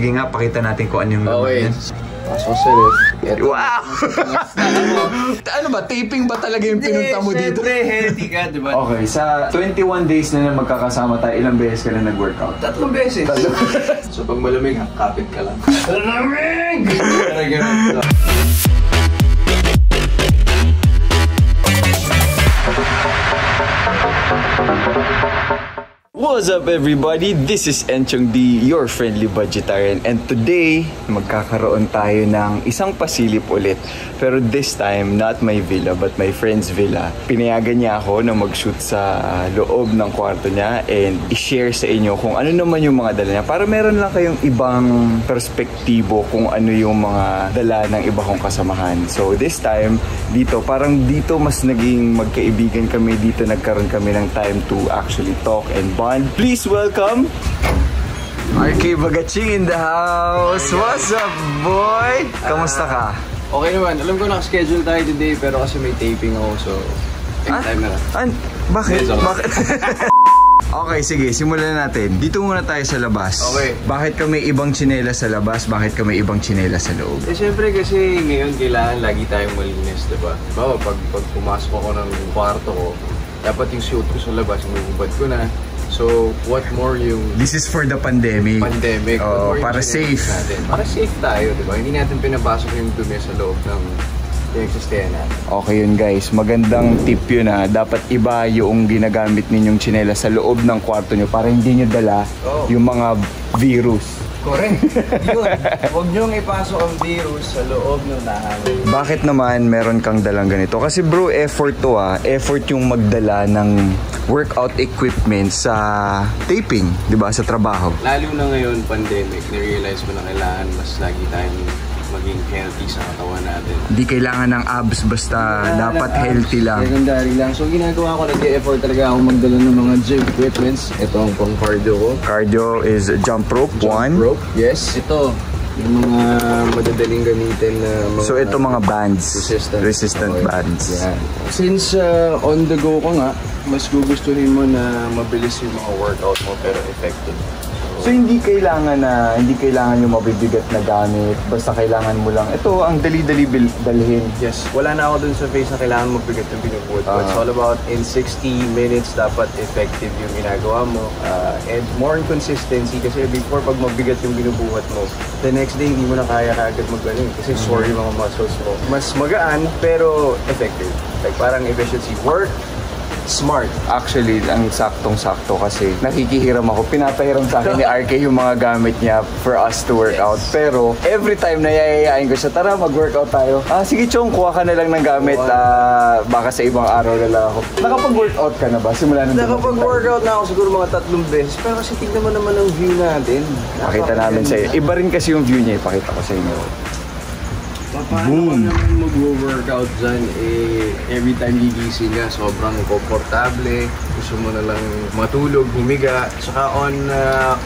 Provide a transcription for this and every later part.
Sige nga, pakita natin kung ano yung laman. Paso sa ref. Wow! Ano ba? Taping ba talaga yung pinunta mo dito? Siyempre, healthy ka, diba? Okay, sa 21 days na magkakasama tayo, ilang beses ka na nag-workout? 3 beses. So pag malamig, kapit ka lang. Malamig! What's up everybody? This is Enchong Dee, your friendly budgetarian. And today, magkakaroon tayo ng isang pasilip ulit. Pero this time, not my villa, but my friend's villa. Pinayagan niya ako na mag-shoot sa loob ng kwarto niya and i-share sa inyo kung ano naman yung mga dala niya. Para meron lang kayong ibang perspektibo kung ano yung mga dala ng iba kong kasamahan. So this time, dito, parang dito mas naging magkaibigan kami. Dito nagkaroon kami ng time to actually talk and bond. Please welcome RK Bagatsing in the house. What's up, boy? Kamusta ka? Okay naman. Alam ko naka-schedule tayo today pero kasi may taping ako so anytime na lang. Bakit? Bakit? Okay, sige. Simulan natin. Dito muna tayo sa labas. Okay. Bakit ka may ibang tsinela sa labas? Bakit ka may ibang tsinela sa loob? Eh, syempre kasi ngayon kailangan lagi tayong malinis, diba? Diba? Pag pumasok ako ng kwarto ko, dapat yung suit ko sa labas, inubad ko na. So, what more yung... This is for the pandemic. Pandemic. Oh, para safe. Para safe tayo, diba? Hindi natin pinabasok yung dumi sa loob ng existence natin. Okay yun guys, magandang tip yun ha. Dapat iba yung ginagamit ninyong tsinela sa loob ng kwarto nyo para hindi nyo dala yung mga virus. Correct. Yun. Huwag niyong ipasok ang virus sa loob ng nahanap. Bakit naman meron kang dalang ganito? Kasi bro, effort to ah. Effort yung magdala ng workout equipment sa taping, di ba? Sa trabaho. Lalo na ngayon, pandemic, na-realize mo na kailangan mas lagi tayong maging healthy sa katawan natin. Hindi kailangan ng abs, basta dapat healthy lang. Secondary lang. So, ginagawa ko, nag-e-effort talaga ako magdala ng mga gym equipments. Ito ang pang cardio ko. Cardio is jump rope, jump rope, yes. Ito, yung mga madadaling gamitin na mga... So, ito mga bands. Resistant bands. Yeah. Since on the go ko nga, mas gugustuhin mo na mabilis yung mga workout mo pero effective. So hindi kailangan yung mabibigat na gamit, basta kailangan mo lang. Ito, ang dali-dali dalhin. Yes, wala na ako dun sa phase na kailangan mabigat na binubuhat. It's all about in 60 minutes dapat effective yung ginagawa mo. And more in consistency kasi before pag mabigat yung binubuhat mo, the next day hindi mo na kaya agad magaling kasi sore yung mga muscles mo. Mas magaan pero effective. Like parang efficiency work. Smart. Actually, ang saktong-sakto kasi nakikihiram ako. Pinapahiram sa akin ni RK yung mga gamit niya for us to work out. Pero every time nayayayain ko siya, tara mag-workout tayo. Ah, sige Chong, kuha ka na lang ng gamit. Baka sa ibang araw na lang ako. Nakapag-workout ka na ba? Simula na nakapag-workout na ako siguro mga 3 beses. Pero kasi tignan mo naman ang view natin. Pakita namin sa'yo. Iba rin kasi yung view niya. Ipakita ko sa inyo. Paano ka naman mag-workout dyan, eh, every time gigising ka, sobrang komportable, gusto mo na lang matulog, humiga. Saka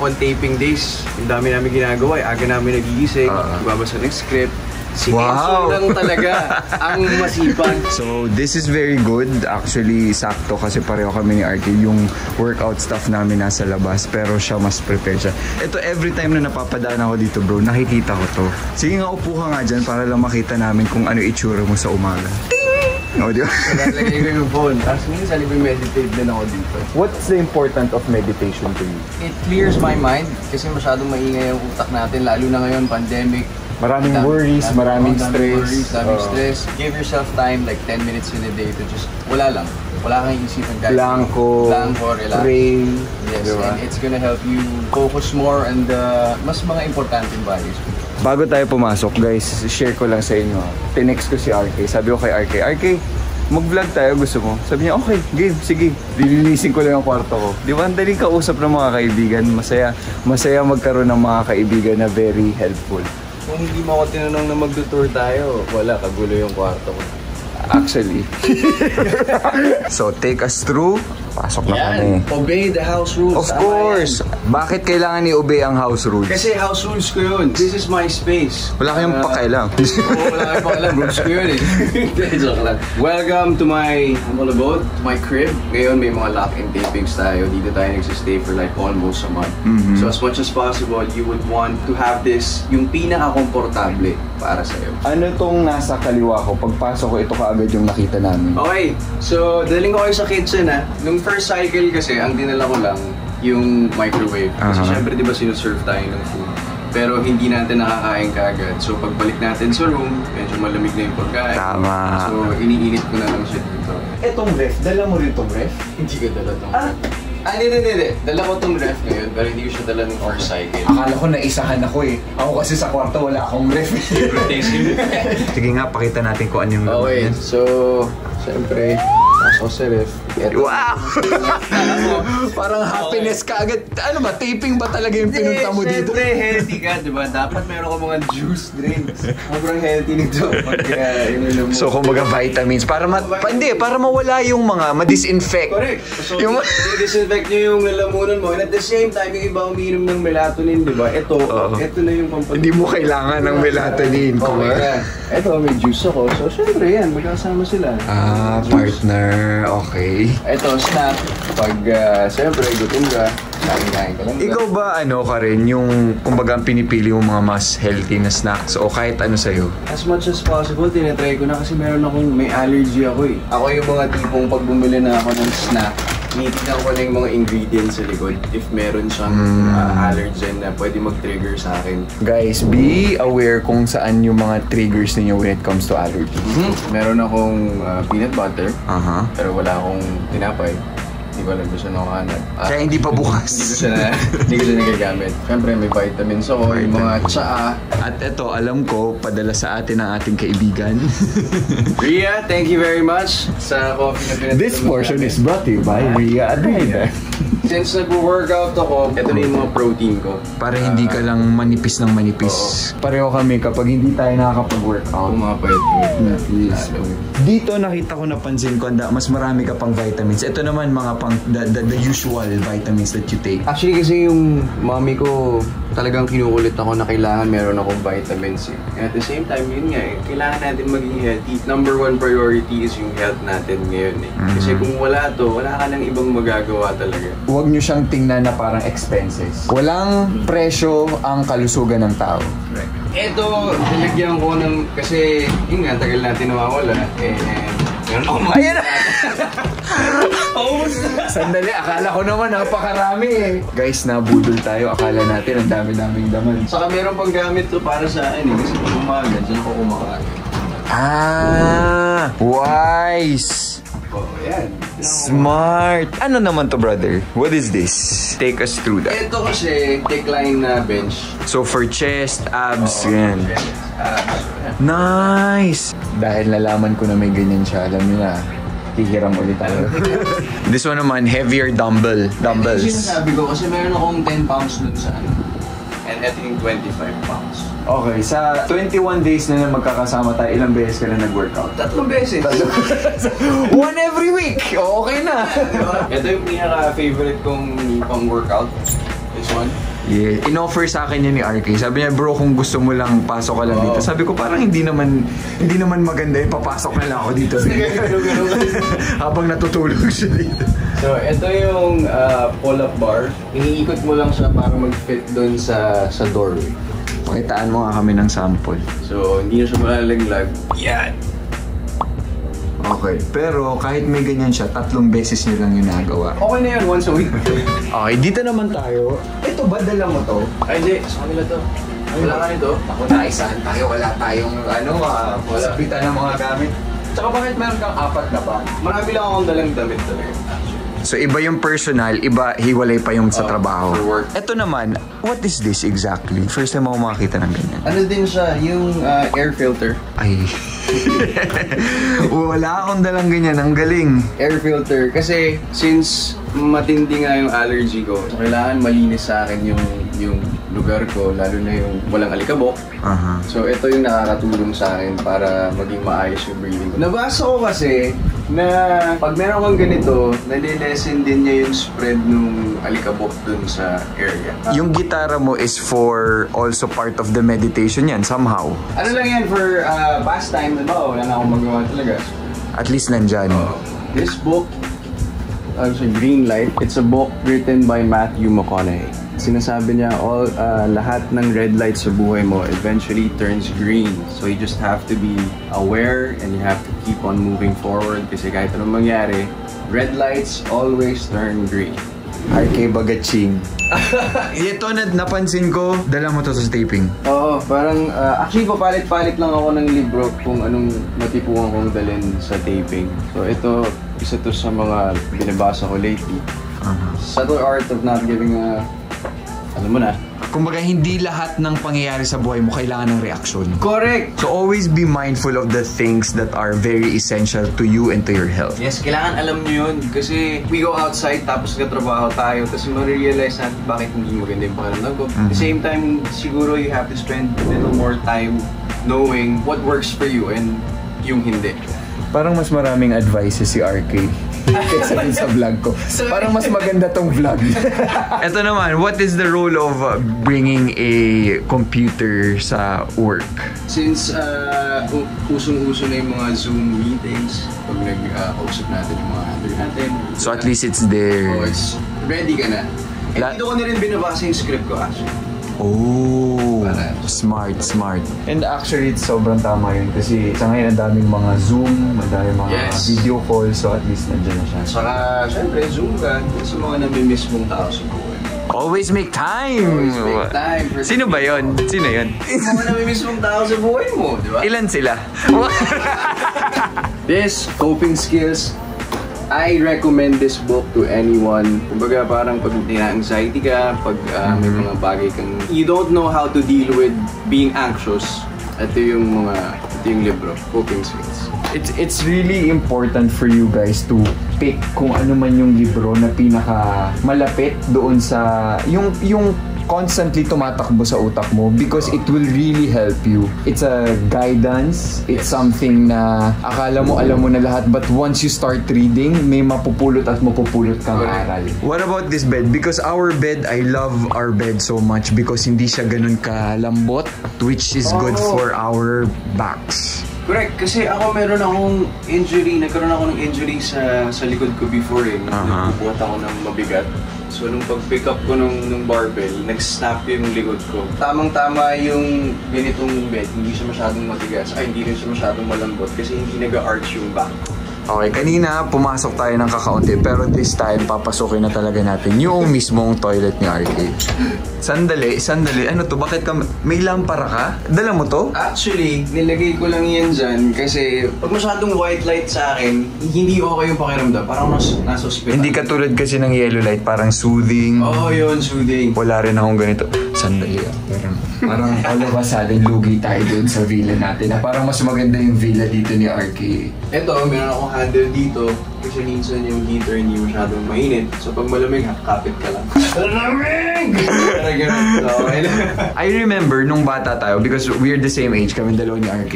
on taping days, yung dami namin ginagawa, aga namin nagigising, babasa ng script. Si Enchong lang talaga ang masipag. So, this is very good. Actually, sakto kasi pareho kami ni RK. Yung workout stuff namin nasa labas. Pero siya mas prepared siya. Ito, every time na napapadaan ako dito, bro, nakikita ko to. Sige nga, upo ka nga dyan para lang makita namin kung ano itsura mo sa umaga. No, di ba? Nalagay ko yung phone. Tapos minsan, nag-meditate din ako dito. What's the importance of meditation to you? It clears my mind. Kasi masyadong maingay ang utak natin. Lalo na ngayon, pandemic. Maraming worries, maraming stress. Maraming stress. Give yourself time, like 10 minutes in a day to just, wala lang. Wala kang iisipin kahit. Blanco, relax. Pray. Yes, and it's gonna help you focus more and mas mga importanteng values. Bago tayo pumasok, guys, share ko lang sa inyo. Tinext ko si RK. Sabi ko kay RK, RK, mag-vlog tayo, gusto mo? Sabi niya, okay, game, sige. Lilinisin ko lang ang kwarto ko. Di ba, ang daling kausap ng mga kaibigan. Masaya magkaroon ng mga kaibigan na very helpful. Kung hindi mo ako tinanong na mag-tour tayo, wala, kagulo yung kwarto ko. Actually. So take us through. Pasok na kami. Obey the house rules. Of course. Bakit kailangan i-obey ang house rules? Kasi house rules ko yun. This is my space. Wala kayong pakailang. Wala kayong pakailang. Rules ko yun eh. Welcome to my humble abode, to my crib. Ngayon may mga lock-in tapings tayo. Dito tayo nagsistay for like almost a month. So as much as possible, you would want to have this yung pinaka-komportable para sa'yo. Ano tong nasa kaliwa ko? Pagpasok ko, ito kaagad yung nakita namin. Okay. So, daling ko kayo sa kitchen ha. First cycle kasi, ang dinala ko lang yung microwave. Kasi syempre diba sinuserve tayo ng food. Pero hindi natin nakakain kaagad. So pagbalik natin sa room, medyo malamig na yung pagkain. Tama. So iniinit ko na lang siya dito. Etong ref, dala mo rin itong ref? Hindi ko dala itong ref. Ah, hindi. Dala ko itong ref ngayon, pero hindi ko siya dala ng first cycle. Akala ko naisahan ako eh. Ako kasi sa kwarto wala akong ref. Sige nga, pakita natin kung ano yung ref. Okay, so syempre... So, serif. Wow! Parang happiness ka agad. Ano ba? Taping ba talaga yung pinunta mo dito? Siyempre, healthy ka, diba? Dapat meron ka mga juice drinks. Sobrang healthy nito. So, kumbaga vitamins. Para mawala yung mga ma-disinfect. Correct. So, disinfect nyo yung lalamunan mo. And at the same time, yung iba umiinom ng melatonin, diba? Ito na yung pampatulog. Hindi mo kailangan ng melatonin. Ito, may juice ako. So, siyempre, yan. Magkasama sila. Ah, partner. Okay. Ito, snack. Pag, siyempre, gutom ka, kain ka lang. Ikaw ba, ano ka rin, yung, kumbaga, pinipili yung mga mas healthy na snacks o kahit ano sa'yo? As much as possible, tinatry ko na kasi meron akong, may allergy ako eh. Ako yung mga tipong pag bumili na ako ng snack, tinitignan ko na yung mga ingredients sa likod if meron siyang allergen na pwede mag-trigger sa akin. Guys, be aware kung saan yung mga triggers ninyo when it comes to allergies. Meron akong peanut butter, pero wala akong tinapay. Hindi ko alam kung saan ako hanap. Kaya hindi pa bukas. Hindi ko siya nagagamit. Siyempre, may vitamins ako, yung mga tsaa. At eto, alam ko, padala sa atin ang ating kaibigan. Rhea, thank you very much sa coffee na pinatulong. This portion is brought to you by Rhea Adriner. Since nag-workout ako, ito na yung mga protein ko. Para hindi ka lang manipis ng manipis. Pareho kami kapag hindi tayo nakakapag-workout. Pumapayat mo. Please. Dito nakita ko, napansin ko, mas marami ka pang vitamins. Ito naman mga pang the usual vitamins that you take. Actually kasi yung mami ko, talagang kinukulit ako na kailangan meron akong vitamins eh. At the same time, yun nga eh, kailangan natin maging healthy. Number one priority is yung health natin ngayon eh. Kasi kung wala to, wala ka ng ibang magagawa talaga. Huwag nyo siyang tingnan na parang expenses. Walang presyo ang kalusugan ng tao. Correct. Ito, nilagyan ko ng, kasi yun nga, tagal natin nawawala eh. Oh my God! Sandali, akala ko naman napakarami eh. Guys, nabudol tayo. Akala natin ang dami-daming daman. Saka meron pang gamit to para sa akin eh. Kasi pag umaga, dyan ako kumakain. Ah! Wise! Oh, yan. Smart! Ano naman to, brother? What is this? Take us through that. Ito kasi, decline na bench. So for chest, abs, yan. Nice! Dahil nalaman ko na may ganyan siya, alam nyo na, hihiram ulit tayo. This one naman, heavier dumbbells. Ito yung sinasabi ko kasi meron akong 10 pounds dun sa ano. And ito yung 25 pounds. Okay, sa 21 days na magkakasama tayo, ilang beses ka na nag-workout? 3 beses. 3. One every week! Okay na! Ito yung pinaka-favorite kong pang-workout. This one. Yeah. In-offer sa akin yan ni RK. Sabi niya, bro, kung gusto mo lang, pasok ka lang dito. Sabi ko, parang hindi naman maganda eh. Papasok na lang ako dito. Habang natutulog siya dito. So, ito yung pull-up bar. Iniikot mo lang siya para mag-fit doon sa doorway. Pakitaan mo nga kami ng sample. So, hindi na siya malalaglag. Yan! Okay. Pero kahit may ganyan siya, 3 beses niyo lang yung nagawa. Okay na yan, once a week. Okay, dito naman tayo. Ito ba, dala mo to? Ay, hindi. Sa kanila to. Wala ka nito? Ako na, isahan tayo. Wala tayong, ano, sabitan ng mga gamit. Tsaka bakit meron kang 4 na ba? Marami lang akong dalang damit talaga. So, iba yung personal, iba hiwalay pa yung sa trabaho. Ito naman, what is this exactly? First time ako makakita ng ganyan. Ano din siya, yung air filter. Ay. Wala akong dalang ganyan, ang galing. Air filter, kasi since matindi nga yung allergy ko, kailangan malinis sa akin yung yung lugar ko, lalo na yung walang alikabok. So ito yung nakakatulong sa akin para maging maayos yung breathing ko. Nabasa ko kasi na pag meron kang ganito, nalilesen din niya yung spread ng alikabok dun sa area. Yung gitara mo is for also part of the meditation yan, somehow? Ano lang yan, for pastime, diba? Wala na akong magawa talaga. At least nandyan. This book, Green Light, it's a book written by Matthew McConaughey. Sinasabi niya, lahat ng red light sa buhay mo eventually turns green. So you just have to be aware and you have to keep on moving forward kasi kahit anong mangyari, red lights always turn green. RK Bagatsing. Ito na napansin ko, dala mo to sa taping. Oo, parang actually papalit-palit lang ako ng libro kung anong matipuan kong dalhin sa taping. So ito, isa to sa mga binabasa ko lately. Subtle Art of Not Giving a... Alam mo na. Kumbaga, hindi lahat ng pangyayari sa buhay mo kailangan ng reaction. Correct! So always be mindful of the things that are very essential to you and to your health. Yes, kailangan alam nyo yun. Kasi we go outside, tapos nagtrabaho tayo, tapos ma-realize natin bakit hindi maganda yung pakiramdam ko. At the same time, siguro you have to spend a little more time knowing what works for you and yung hindi. Parang mas maraming advices si RK. Kaysa din sa vlog ko. Parang mas maganda tong vlog. Ito naman, what is the role of bringing a computer sa work? Since usong-uso na yung mga Zoom meetings, pag nag-usap natin yung mga handler natin. So at least it's there. Oh, it's ready ka na. And dito ko na rin binabasa yung script ko actually. Oh, smart, smart. And actually, it's sobrang tama yun kasi sa ngayon, ang daming mga Zoom, ang daming mga video calls, so at least nandiyan na siya. Saka, syempre, Zoom ka sa mga nami-miss mong tao sa buhay. Always make time! Always make time. Sino ba yun? Sino yun? Mga nami-miss mong tao sa buhay mo, di ba? Ilan sila? This, coping skills, I recommend this book to anyone. Kumbaga parang pag na-anxiety ka, pag may mga bagay kang... You don't know how to deal with being anxious. Ito yung libro, coping skills. It's really important for you guys to pick kung ano man yung libro na pinaka malapit doon sa... yung constantly tumatakbo sa utak mo because it will really help you. It's a guidance. It's something na akala mo alam mo na lahat but once you start reading, may mapupulot at mapupulot kang aral. What about this bed? Because our bed, I love our bed so much because hindi siya ganun kalambot which is good for our backs. Correct, kasi ako meron akong injury, nagkaroon ako ng injury sa likod ko before eh. Nagbubuhat ako ng mabigat. So nung pag-pick up ko nung barbell, nag-snap yung likod ko. Tamang-tama yung ganitong bed, hindi siya masyadong matigas. Ay, hindi rin siya masyadong malambot kasi hindi nag-arch yung back. Okay, kanina pumasok tayo ng kakaunti pero this time papasokin na talaga natin yung mismong toilet ni RK. Sandali, sandali. Ano to? Bakit ka may lampara ka? Dala mo to? Actually, nilagay ko lang yan dyan kasi pag masyadong white light sa akin, hindi okay yung pakiramdam. Parang mas nasa ospital. Hindi katulad kasi ng yellow light, parang soothing. Oo, yun, soothing. Wala rin akong ganito. Sandali ah. Parang alabasading lugi tayo dun sa villa natin. Parang mas maganda yung villa dito ni RK. Eto, meron akong handle dito kasi minsan yung heater hindi masyadong mainit. So pag malamig, kapit ka lang. Malamig! I remember nung bata tayo because we're the same age kami dalawa ni RK.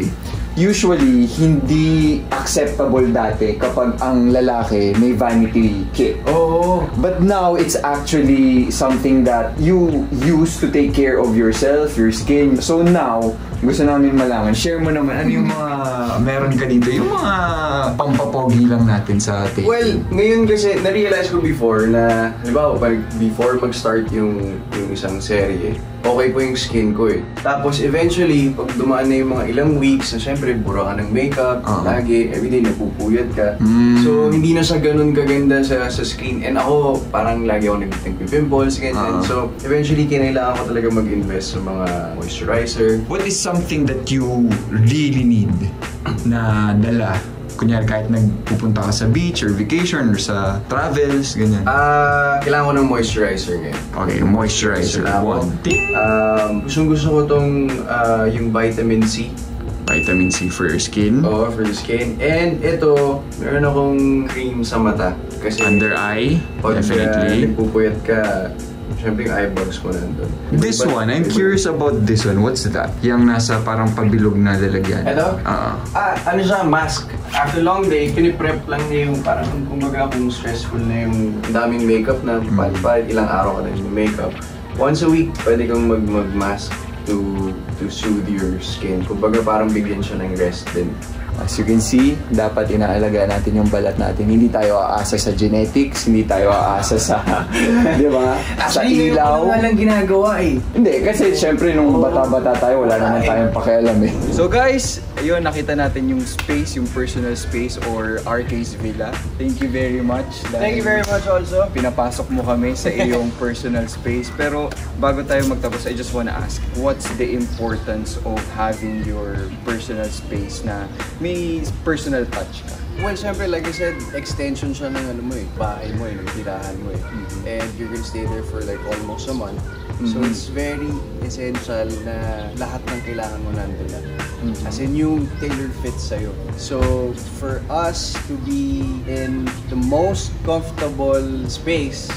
Usually, hindi acceptable dati kapag ang lalaki may vanity kit. Oh. But now, it's actually something that you use to take care of yourself, your skin. So now, gusto namin malaman, share mo naman, ano yung mga meron ka dito? Yung mga pampapogi lang natin sa atin. Well, ngayon kasi, na-realize ko before na, halimbawa, before mag-start yung isang serye, okay po yung skin ko eh. Tapos eventually, pag dumaan na yung mga ilang weeks na syempre, bura ka ng makeup, lagi, everyday napupuyat ka. So, hindi na sa ganun kaganda sa skin. And ako, parang lagi ako nagpipimples, ganyan. So, eventually, kailangan ko talaga mag-invest sa mga moisturizer. What is something that you really need na dala? Kunyari, kahit nagpupunta ka sa beach or vacation or sa travels, ganyan. Kailangan ko ng moisturizer ngayon. Okay, moisturizer. One tip. Gusto ko tong yung vitamin C. Vitamin C for your skin? Oo, for your skin. And ito, meron akong cream sa mata. Kasi under eye, pag, definitely. Pag nagpupuyat ka, Siyempre yung eyebags mo nandun. This iba, one, I'm curious about this one. What's that? Yang nasa parang pabilog na lalagyan. Ito? Ano siya? Mask. After long day, piniprep lang niya yung parang kumbaga kung stressful na yung daming makeup na palipad, ilang araw ka na yung makeup. Once a week, pwede kang mag-mask to soothe your skin. Kumbaga parang bigyan siya ng rest din. As you can see, dapat inaalagaan natin yung balat natin. Hindi tayo aasa sa genetics, hindi tayo aasa sa, di ba? Sa ilaw. Actually, walang ginagawa eh. Hindi, kasi syempre nung bata-bata tayo, wala naman tayong pakialam eh. So guys, ayun, nakita natin yung space, yung personal space or RK's Villa. Thank you very much. Thank you very much also. Pinapasok mo kami sa iyong personal space. Pero bago tayo magtapos, I just wanna ask, what's the importance of having your personal space na personal touch ka? Well, syempre, like I said, extension siya ng ano mo eh, bahay mo eh, tirahan mo eh. And you're gonna stay there for like almost a month. So it's very essential na lahat ng kailangan mo nandun na. As in, yung tailored fit sa'yo. So for us to be in the most comfortable space,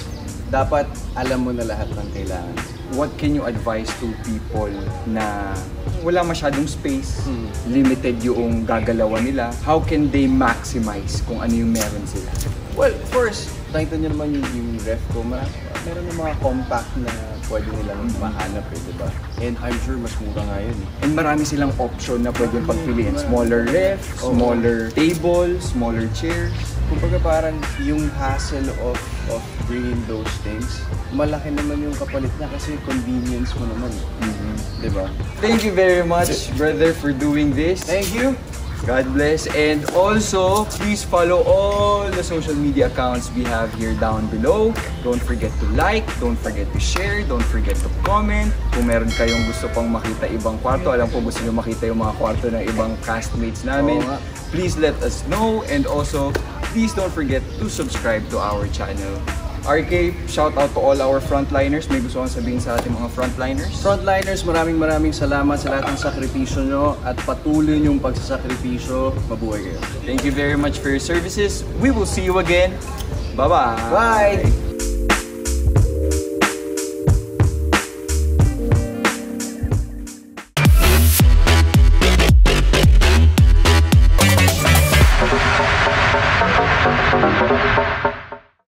dapat alam mo na lahat ng kailangan. What can you advise to people na wala masyadong space, limited yung gagalawan nila? How can they maximize kung ano yung meron sila? Well, first, nakita nyo naman yung ref ko, meron yung mga compact na pwede nilang mahanap eh, diba? And I'm sure mas mura nga yun. And marami silang option na pwede pagpiliin. Smaller ref, smaller table, smaller chair. Kumbaga parang yung hassle of bringing those things, malaki naman yung kapalit na kasi convenience mo naman. Diba? Thank you very much, brother, for doing this. Thank you. God bless. And also, please follow all the social media accounts we have here down below. Don't forget to like, don't forget to share, don't forget to comment. Kung meron kayong gusto pang makita ibang kwarto, alam po gusto nyo makita yung mga kwarto ng ibang castmates namin, please let us know. And also, please don't forget to subscribe to our channel. RK, shout out to all our frontliners. May gusto kong sabihin sa ating mga frontliners? Frontliners, maraming salamat sa lahat ng sakripisyo nyo at patuloy nyong pagsasakripisyo. Mabuhay kayo. Thank you very much for your services. We will see you again. Bye-bye! Bye!